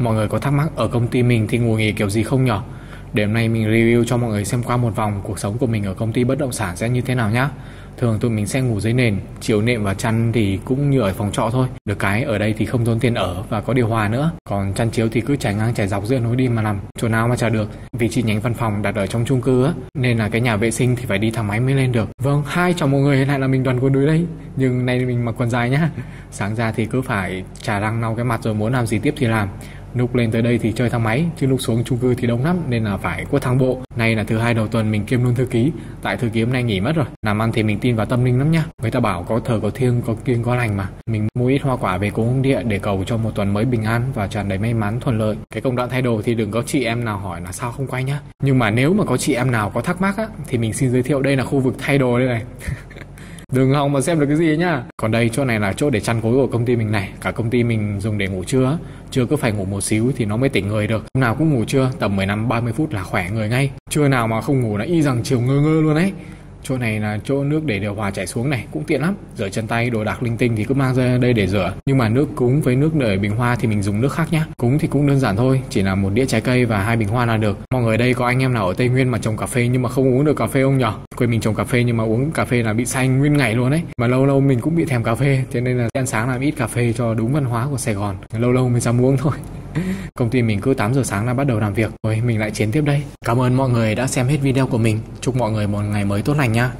Mọi người có thắc mắc ở công ty mình thì ngồi nghề kiểu gì không nhở? Để hôm nay mình review cho mọi người xem qua một vòng cuộc sống của mình ở công ty bất động sản sẽ như thế nào nhá. Thường tụi mình sẽ ngủ dưới nền, chiếu nệm và chăn thì cũng như ở phòng trọ thôi. Được cái ở đây thì không tốn tiền ở và có điều hòa nữa. Còn chăn chiếu thì cứ trải ngang trải dọc giữa lối đi mà nằm, chỗ nào mà chả được. Vì chi nhánh văn phòng đặt ở trong chung cư á, nên là cái nhà vệ sinh thì phải đi thang máy mới lên được. Vâng, hi chào mọi người, lại là mình Đoàn Quần Đùi đây. Nhưng nay mình mặc quần dài nhá. Sáng ra thì cứ phải chà răng lau cái mặt rồi muốn làm gì tiếp thì làm. Lúc lên tới đây thì chơi thang máy, chứ lúc xuống chung cư thì đông lắm nên là phải quất thang bộ. Nay là thứ hai đầu tuần mình kiêm luôn thư ký, tại thư ký hôm nay nghỉ mất rồi. Làm ăn thì mình tin vào tâm linh lắm nhá. Người ta bảo có thờ có thiêng, có kiêng có lành mà. Mình mua ít hoa quả về cúng ông địa để cầu cho một tuần mới bình an và tràn đầy may mắn thuận lợi. Cái công đoạn thay đồ thì đừng có chị em nào hỏi là sao không quay nhá. Nhưng mà nếu mà có chị em nào có thắc mắc á thì mình xin giới thiệu đây là khu vực thay đồ đây này. Đừng hòng mà xem được cái gì nhá. Còn đây chỗ này là chỗ để chăn gối của công ty mình này. Cả công ty mình dùng để ngủ trưa. Trưa cứ phải ngủ một xíu thì nó mới tỉnh người được. Hôm nào cũng ngủ trưa tầm 15-30 phút là khỏe người ngay. Trưa nào mà không ngủ là y rằng chiều ngơ ngơ luôn ấy. Chỗ này là chỗ nước để điều hòa chảy xuống này, cũng tiện lắm. Rửa chân tay, đồ đạc linh tinh thì cứ mang ra đây để rửa. Nhưng mà nước cúng với nước nở bình hoa thì mình dùng nước khác nhá. Cúng thì cũng đơn giản thôi, chỉ là một đĩa trái cây và 2 bình hoa là được. Mọi người đây có anh em nào ở Tây Nguyên mà trồng cà phê nhưng mà không uống được cà phê không nhở? Quê mình trồng cà phê nhưng mà uống cà phê là bị say nguyên ngày luôn đấy. Mà lâu lâu mình cũng bị thèm cà phê, thế nên là ăn sáng làm ít cà phê cho đúng văn hóa của Sài Gòn. Lâu lâu mình dám uống thôi. Công ty mình cứ 8 giờ sáng là bắt đầu làm việc. Rồi mình lại chiến tiếp đây. Cảm ơn mọi người đã xem hết video của mình. Chúc mọi người một ngày mới tốt lành nha.